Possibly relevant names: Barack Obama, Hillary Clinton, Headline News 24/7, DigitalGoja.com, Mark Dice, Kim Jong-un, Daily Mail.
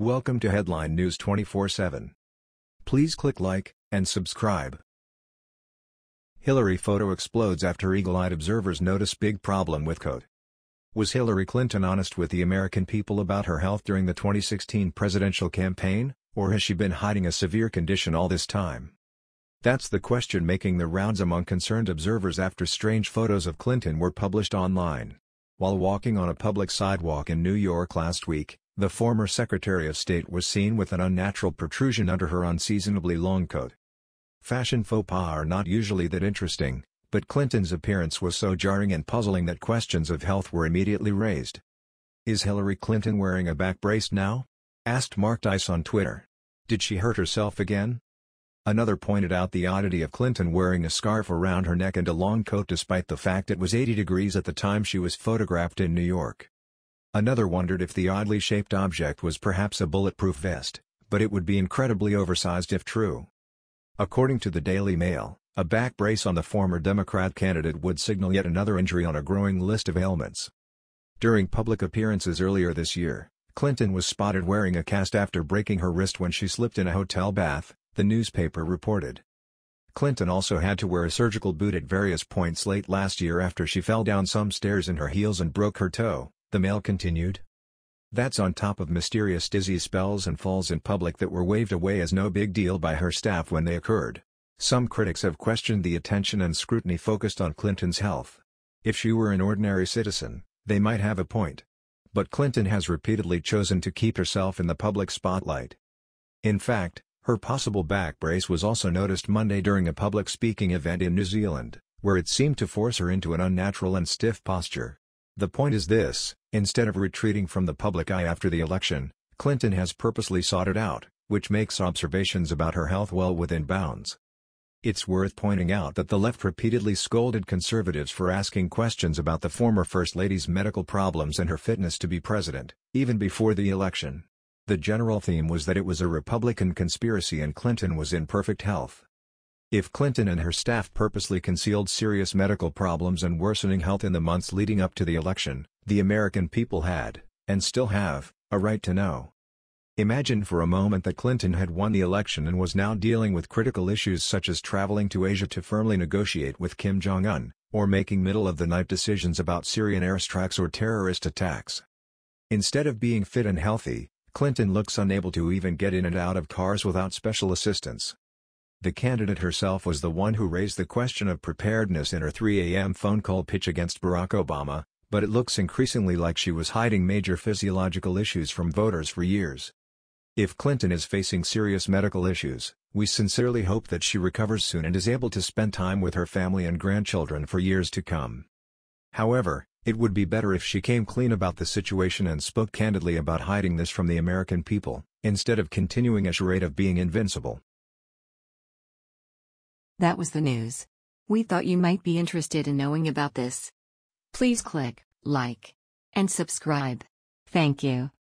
Welcome to Headline News 24/7. Please click like and subscribe. Hillary photo explodes after eagle-eyed observers notice big problem with coat. Was Hillary Clinton honest with the American people about her health during the 2016 presidential campaign, or has she been hiding a severe condition all this time? That's the question making the rounds among concerned observers after strange photos of Clinton were published online. While walking on a public sidewalk in New York last week, the former Secretary of State was seen with an unnatural protrusion under her unseasonably long coat. Fashion faux pas are not usually that interesting, but Clinton's appearance was so jarring and puzzling that questions of health were immediately raised. "Is Hillary Clinton wearing a back brace now?" asked Mark Dice on Twitter. "Did she hurt herself again?" Another pointed out the oddity of Clinton wearing a scarf around her neck and a long coat despite the fact it was 80 degrees at the time she was photographed in New York. Another wondered if the oddly shaped object was perhaps a bulletproof vest, but it would be incredibly oversized if true. According to the Daily Mail, a back brace on the former Democrat candidate would signal yet another injury on a growing list of ailments. During public appearances earlier this year, Clinton was spotted wearing a cast after breaking her wrist when she slipped in a hotel bath, the newspaper reported. Clinton also had to wear a surgical boot at various points late last year after she fell down some stairs in her heels and broke her toe, the Mail continued. That's on top of mysterious disease spells and falls in public that were waved away as no big deal by her staff when they occurred. Some critics have questioned the attention and scrutiny focused on Clinton's health. If she were an ordinary citizen, they might have a point. But Clinton has repeatedly chosen to keep herself in the public spotlight. In fact, her possible back brace was also noticed Monday during a public speaking event in New Zealand, where it seemed to force her into an unnatural and stiff posture. The point is this: instead of retreating from the public eye after the election, Clinton has purposely sought it out, which makes observations about her health well within bounds. It's worth pointing out that the left repeatedly scolded conservatives for asking questions about the former First Lady's medical problems and her fitness to be president, even before the election. The general theme was that it was a Republican conspiracy and Clinton was in perfect health. If Clinton and her staff purposely concealed serious medical problems and worsening health in the months leading up to the election, the American people had, and still have, a right to know. Imagine for a moment that Clinton had won the election and was now dealing with critical issues such as traveling to Asia to firmly negotiate with Kim Jong-un, or making middle-of-the-night decisions about Syrian airstrikes or terrorist attacks. Instead of being fit and healthy, Clinton looks unable to even get in and out of cars without special assistance. The candidate herself was the one who raised the question of preparedness in her 3 a.m. phone call pitch against Barack Obama, but it looks increasingly like she was hiding major physiological issues from voters for years. If Clinton is facing serious medical issues, we sincerely hope that she recovers soon and is able to spend time with her family and grandchildren for years to come. However, it would be better if she came clean about the situation and spoke candidly about hiding this from the American people, instead of continuing a charade of being invincible. That was the news. We thought you might be interested in knowing about this. Please click like and subscribe. Thank you.